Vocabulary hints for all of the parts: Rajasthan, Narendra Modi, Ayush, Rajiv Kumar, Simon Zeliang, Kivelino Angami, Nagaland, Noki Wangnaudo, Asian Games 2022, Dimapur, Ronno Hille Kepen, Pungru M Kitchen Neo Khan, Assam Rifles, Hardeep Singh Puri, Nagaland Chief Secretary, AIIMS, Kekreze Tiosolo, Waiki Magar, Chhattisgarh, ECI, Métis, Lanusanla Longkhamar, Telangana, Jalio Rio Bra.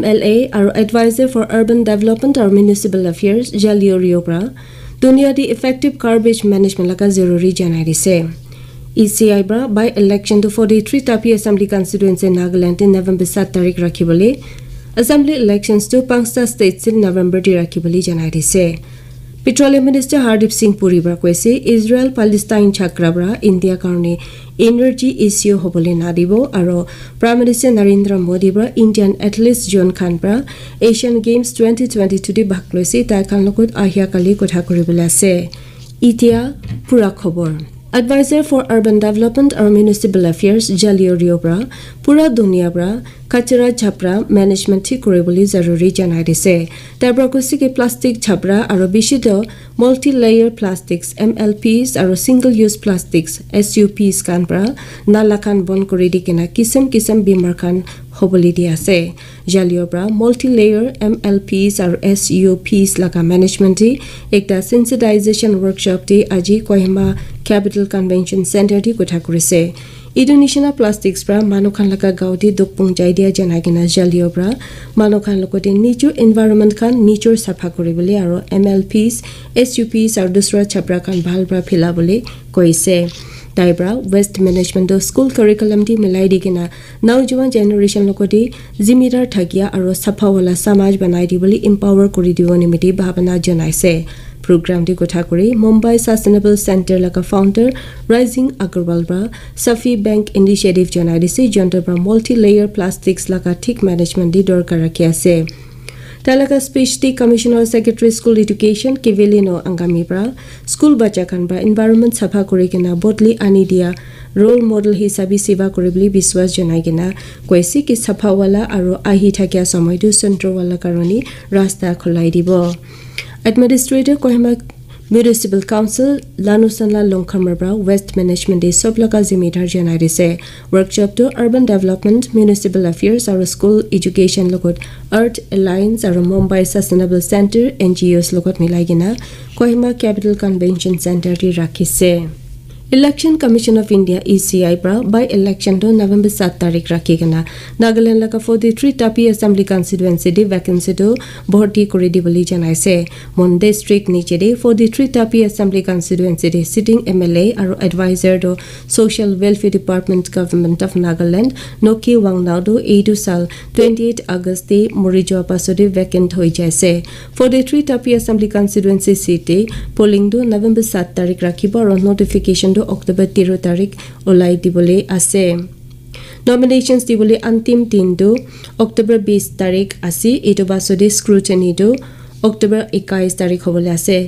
MLA আৰু Advisor for Urban Development আৰু Municipal Affairs Jalio Rio Bra Dunyadi Effective Garbage Management laka zaruri janai dise. ECI bra by election to 43 tapi assembly constituency Nagaland in November 7 tarik rakibole assembly elections to 5 states in November di rakibole janai dise. Petroleum Minister Hardeep Singh Puri bra koise Israel Palestine chakra bra India karone energy issue hobole nadibo aro Prime Minister Narendra Modi bra Indian athletes John Khan bra Asian Games 2022 di bhag loise ta kan lokot ahia kali kotha koribole ase. Itia pura khobor. Advisor for Urban Development and Municipal Affairs Jalio Rio Bra Pura Dunia Bra Kachara Chapra Management Koriboli Zaruri Janai dise. Tabra Kosike Plastic Chapra Aro Bishido Multi-Layer Plastics MLPs Aro Single-Use Plastics SUPs Kanbra Nalakan Bon Koridikina Kisam Kisam Bimarkan Hoboli Diase. Jalio Bra Multi-Layer MLPs Aro SUPs Laka Management Ekta Sensitization Workshop Di Aji Kohima Capital Convention Center di Kothakurise. Indonesian plastics bra Manukhan laka gaudi dokpung jaidia janagina Jalio bra Manukhan lokote nature environment kan nature sapha koribole aro MLPs, SUPs aru dusra chapra kan bhal bra philabole koise. Daibra West Management of School Curriculum di milai dikina naujuwan generation lokoti zimidar thagia aro sapawala samaj banai dibole empower kori dibo nimiti bhavana janaise. Program di Kothakuri, Mumbai Sustainable Center laka founder Rising Agarwal bra Safi Bank Initiative janai dise jontor bra multi-layer plastics laka thik management di dorkar rakhi ase. Talaka speech di Commissioner Secretary School Education Kivelino Angami bra School bacha kan bra environment sapha kori kena bodli ani dia role model hisabi seva koribli biswas janai kena koisi ki sapha wala aro ahi thakia samoi du centro wala karoni rasta kholai dibo. Administrator Kohima Municipal Council Lanusanla Longkhamar bra West Management is soblaka zimidar janai dise. Workshop to Urban Development, Municipal Affairs aru School Education logot Earth Alliance aru Mumbai Sustainable Center NGOs logot milaigina Kohima Capital Convention Center ri rakhise. Election Commission of India ECI bra by election to November 7 tarik rakigena Nagaland laka 43 tapi assembly constituency di vacancy to bhorti kori diboli janaise. Mon district niche de 43 tapi assembly constituency de sitting MLA aru advisor to social welfare department government of Nagaland Noki Wangnaudo 8 sal 28 August de morijo pasode vacant hoi jaise. 43 tapi assembly constituency seat polling to November 7 tarik rakibo aru notification to October 13 tarik olai dibole ase. Nominations dibole antim tindu October 20 tarik ase eto basode scrutiny do October 21 tarik hobole ase.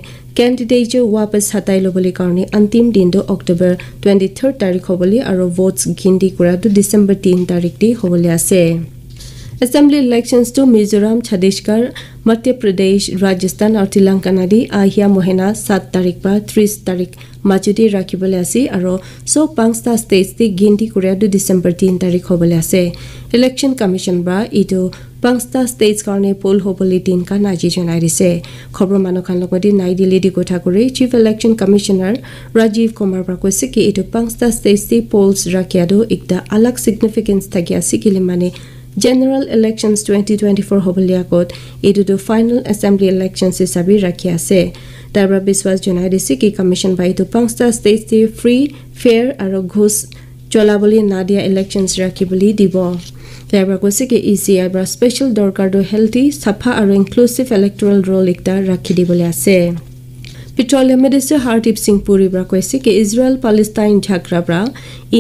Candidate jo wapas hatai lobole karone antim tindu October 23 tarik hobole aro votes gindi kura to December 3 tarik di hobole ase. Assembly elections to Mizoram, Chhattisgarh, Madhya Pradesh, Rajasthan aru Telangana di ahia mohena 7 tarik pa 30 tarik majudi rakibole ase aro so 5 states di gindi kura to December 3 tarik hobole ase. Election Commission bra eto 5 states karone poll hobole tin kan aji janai dise. Khobor manokhan logodi nai dili di Kothakuri Chief Election Commissioner Rajiv Kumar bra koise ki eto 5 states di polls rakiado ekta alag significance thaki ase kilimane General Elections 2024 hobolia kot edu to final assembly elections hisabi rakhi ase. Tabra biswas janai dise ki commission by to 5 states the free fair aro ghosh cholaboli nadia elections rakiboli dibo. Tabra koise ki ECI bra special dorkar do healthy sapha aro inclusive electoral role ekta rakhi dibole ase. Petroleum Minister Hardeep Singh Puri bra koise ki Israel Palestine chakra bra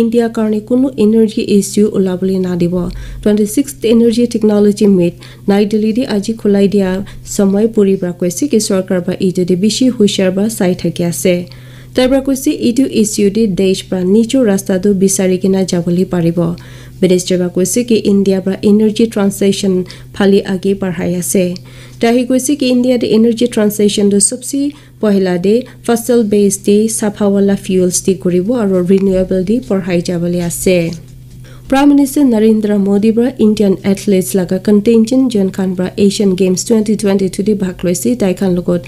India karone kuno energy issue ulaboli nadibo. 26th Energy Technology Meet Nai Delhi di aji khulai dia samoy Puri bra koise ki sarkar ba edu de bishi hushar ba sai thaki ase. Tabra koise edu issue di desh bra nicho rasta do bisari kina jaboli paribo. Minister bra koise ki India bra energy transition phali age barhai ase. Tahi koise ki India de energy transition do subsi Pohila de fossil based de sapawala fuels de koribo aro renewable de porhai jabole ase. Prime Minister Narendra Modi bra Indian athletes laka contingent John Khan bra Asian Games 2022 di bhag loise tai kan logot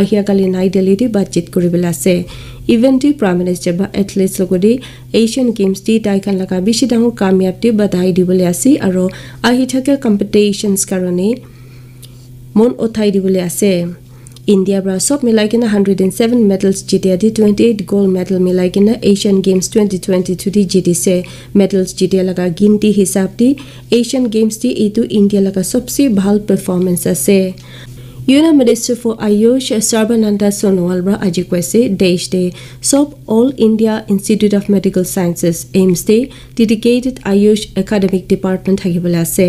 আহিয়াকালি নাই দিল্লীতে বাতচিত কৰিবলৈ আছে ইভেন্টটি prime minister বা athletes লগতে Asian games টি টাইকান লগা বেছি ডাঙৰ কামিয়াবটি বাধাই দিবলৈ আছে আৰু আহি থকা কম্পিটিশনছ কাৰণে মন উঠাই দিবলৈ আছে India bra sob milaikena 107 medals jitia di 28 gold medal milaikena Asian Games 2022 di jitise medals jitia laga ginti hisab di Asian Games di itu India laga sobse bhal performance ase Union Minister for Ayush Sarbananda Sonowal bra aji kwese desh de sob All India Institute of Medical Sciences AIIMS de dedicated Ayush academic department thakibole ase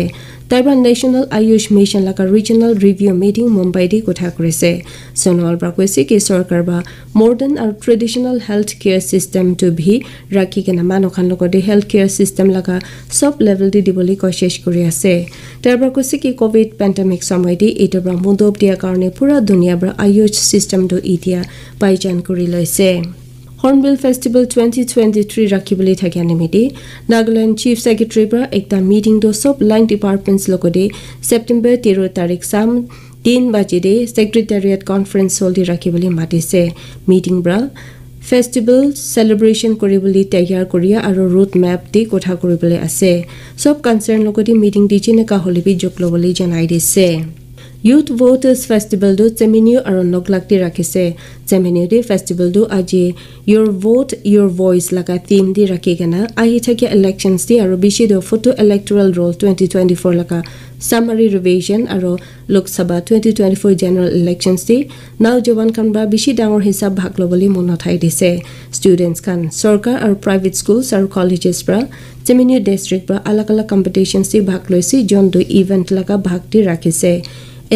Taiwan National Ayush Mission laka regional review meeting Mumbai di kotha korise Sonowal bra kwese ke sarkar ba modern or traditional healthcare system to bhi rakhi ke namano khan loko de healthcare system laka sob level di diboli koshish kori ase Taiwan kwese ke covid pandemic samoi di etobra mudop dia karone pura dunia bra ayush system do itia paijan kori loise Hornbill Festival 2023 rakibuli thakianimidi Nagaland Chief Secretary bra ekta meeting do sob line departments lokode September 13 tarik sam 3 baje de Secretariat Conference hall di rakibuli matise meeting bra festival celebration koribuli taiyar koria aro road map di kotha koribule ase sob concern lokodi meeting di jine ka holibi joklobuli janai dise Youth Voters Festival do Seminio aro Noglakti rakise Seminio de festival do aji Your Vote Your Voice laga theme di rakigana ahi thake elections di aro bishi do photo electoral roll 2024 laga summary revision aro Lok Sabha 2024 general elections di now Jawan kanba bishi dangor hisab bhag loboli monothai dise students kan sarkar aro private schools aro colleges bra Seminio district bra alag alag competitions di bhag loisi jon do event laga bhag di rakise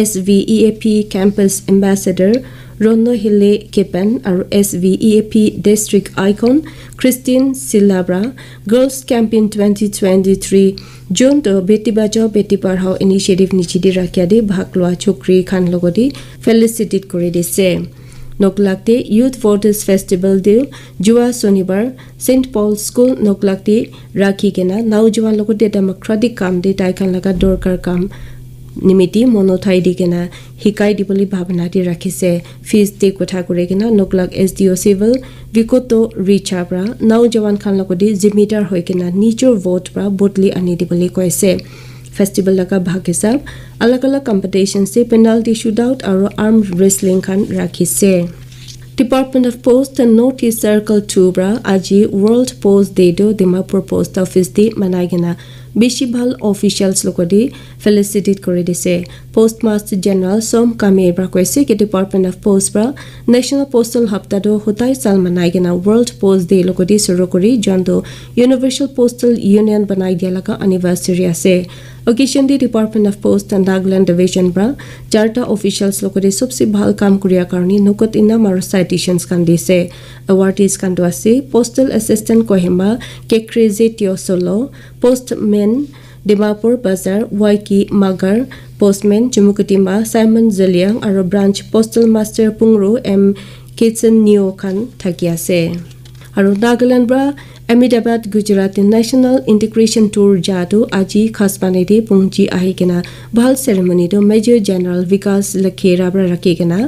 SVEAP Campus Ambassador Ronno Hille Kepen or SVEAP District Icon Christine Silabra Girls Campaign 2023 June to Beti Bachao Beti Parhao Initiative Nichidi Rakyade Bhakloa Chokri Khan Logodi Felicitate Koridi Se Noglakte Youth Voters Festival Dil Jua Sonibar St. Paul's School Noglakte Rakhi Kena Naujuan Logode Democratic Kam De Taikan Laga Dorkar Kam Nimiti monothai digena hikai diboli bhavana di rakise fees de kotha kore gena noglak SDO civil vikoto richa bra naujawan khan logodi zimidar hoi gena nijo vote bra bodli ani diboli koise festival laga bhagesa alag alag competition se penalty shootout aro armed wrestling khan rakise Department of Post and North East Circle 2 bra aji World Post Day do Dimapur Post Office di manaigena Bishibal officials logodi felicitate koridise Postmaster General Som Kamir bra koise ke Department of Post bra National Postal Hafta do hotai sal manaigena World Post Day logodi suru kori jondo Universal Postal Union banai dia laga anniversary ase occasion di Department of Post and Nagaland Division bra charta officials logodi sobse bhal kam kuriya karone nokot inam aru citations kan dise awardees kan do ase Postal Assistant Kohima Kekreze Tiosolo Postman Dimapur Bazar Waiki Magar Postman Jumukutima Simon Zeliang aro branch Postal Master Pungru M Kitchen Neo Khan thakiase aro Nagaland bra Ahmedabad Gujarat National Integration Tour Jadu aji khasmane de pungji ahigena bhal ceremony do Major General Vikas Lakhera bra rakigena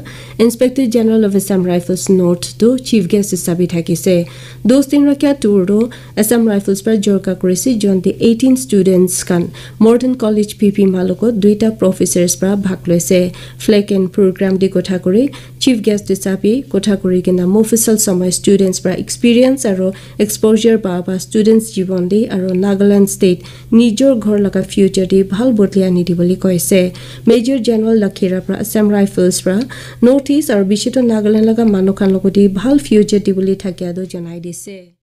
Inspector General of Assam Rifles North do Chief Guest hisabe thakise dos din rakya tour do Assam Rifles bra jorka korise jon de 18 students kan Modern College PP maloko duita professors bra bhag loise flag and program di kotha kori Chief Guest hisabe kotha kori gena mofisal samay students bra experience aro exposure Baba students jibon de aro Nagaland state nijor ghor laga future de bhal botlia ni diboli koise Major General Lakhera pra Assam Rifles pra Northeast aro bishito Nagaland laga manukhan logodi bhal future diboli thakia do janai dise